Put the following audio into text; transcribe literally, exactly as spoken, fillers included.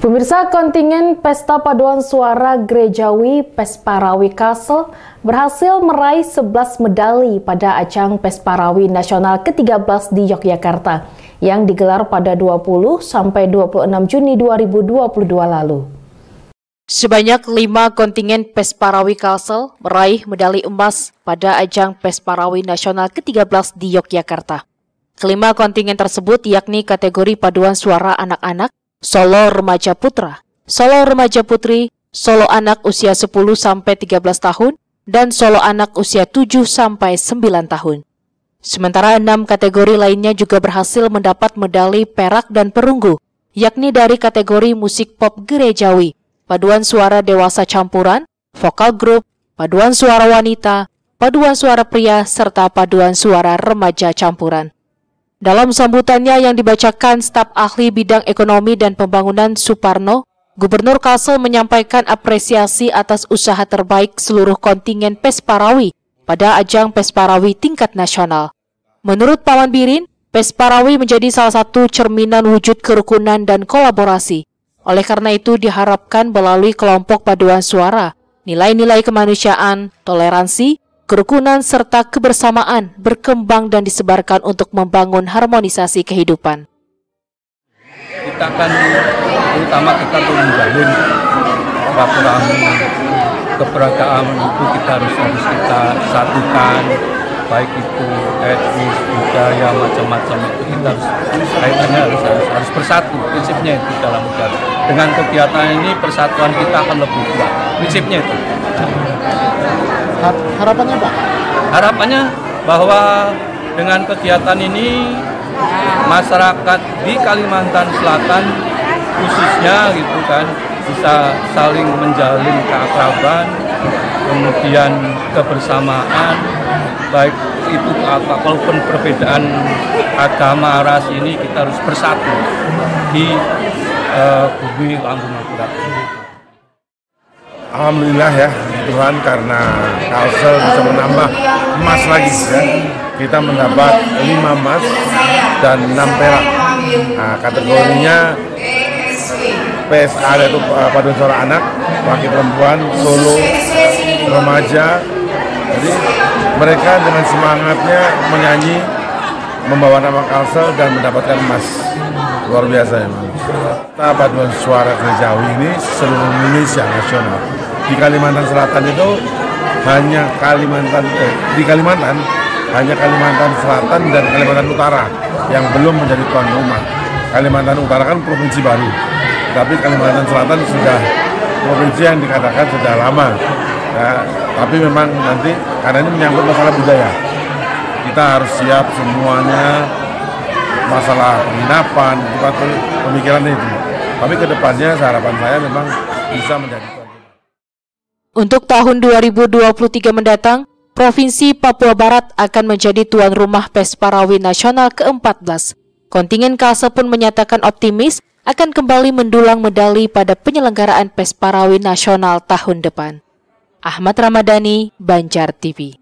Pemirsa, kontingen Pesta Paduan Suara Gerejawi Pesparawi Kalsel berhasil meraih sebelas medali pada ajang Pesparawi Nasional ke tiga belas di Yogyakarta yang digelar pada dua puluh sampai dua puluh enam Juni dua ribu dua puluh dua lalu. Sebanyak lima kontingen Pesparawi Kalsel meraih medali emas pada ajang Pesparawi Nasional ke tiga belas di Yogyakarta. Kelima kontingen tersebut yakni kategori paduan suara anak-anak, Solo Remaja Putra, Solo Remaja Putri, Solo Anak Usia sepuluh sampai tiga belas tahun, dan Solo Anak Usia tujuh sampai sembilan tahun. Sementara enam kategori lainnya juga berhasil mendapat medali perak dan perunggu, yakni dari kategori musik pop gerejawi, paduan suara dewasa campuran, vokal grup, paduan suara wanita, paduan suara pria, serta paduan suara remaja campuran. Dalam sambutannya yang dibacakan staf ahli bidang ekonomi dan pembangunan Suparno, Gubernur Kalsel menyampaikan apresiasi atas usaha terbaik seluruh kontingen Pesparawi pada ajang Pesparawi tingkat nasional. Menurut Paman Birin, Pesparawi menjadi salah satu cerminan wujud kerukunan dan kolaborasi. Oleh karena itu diharapkan melalui kelompok paduan suara, nilai-nilai kemanusiaan, toleransi, kerukunan serta kebersamaan berkembang dan disebarkan untuk membangun harmonisasi kehidupan. Kita akan terutama kita perlu membangun silaturahmi, keberadaan itu kita harus harus kita satukan, baik itu etnis, budaya, macam-macam itu kita harus kaitannya harus, harus harus bersatu. Prinsipnya itu dalam negara. Dengan kegiatan ini persatuan kita akan lebih kuat. Prinsipnya itu. Harapannya Pak? Harapannya bahwa dengan kegiatan ini masyarakat di Kalimantan Selatan khususnya gitu kan bisa saling menjalin keakraban, kemudian kebersamaan, baik itu apa walaupun perbedaan agama, ras ini kita harus bersatu di uh, bumi Kalimantan Selatan. Alhamdulillah ya Tuhan, karena Kalsel bisa menambah emas lagi ya. Kita mendapat lima emas dan enam perak. Nah, kategorinya P S A yaitu paduan suara anak, laki perempuan, Solo, remaja. Jadi mereka dengan semangatnya menyanyi, membawa nama Kalsel dan mendapatkan emas. Luar biasa emang. Pesta Paduan Suara Gerejawi ini seluruh Indonesia nasional. Di Kalimantan Selatan itu hanya Kalimantan eh, di Kalimantan hanya Kalimantan Selatan dan Kalimantan Utara yang belum menjadi tuan rumah. Kalimantan Utara kan provinsi baru, tapi Kalimantan Selatan sudah provinsi yang dikatakan sudah lama. Nah, tapi memang nanti karena ini menyangkut masalah budaya, kita harus siap semuanya. Masalah penginapan, pemikiran itu. Tapi kedepannya harapan saya memang bisa menjadi. Untuk tahun dua ribu dua puluh tiga mendatang, Provinsi Papua Barat akan menjadi tuan rumah Pesparawi Nasional ke empat belas. Kontingen Kalsel pun menyatakan optimis akan kembali mendulang medali pada penyelenggaraan Pesparawi Nasional tahun depan. Ahmad Ramadhani, Banjar T V.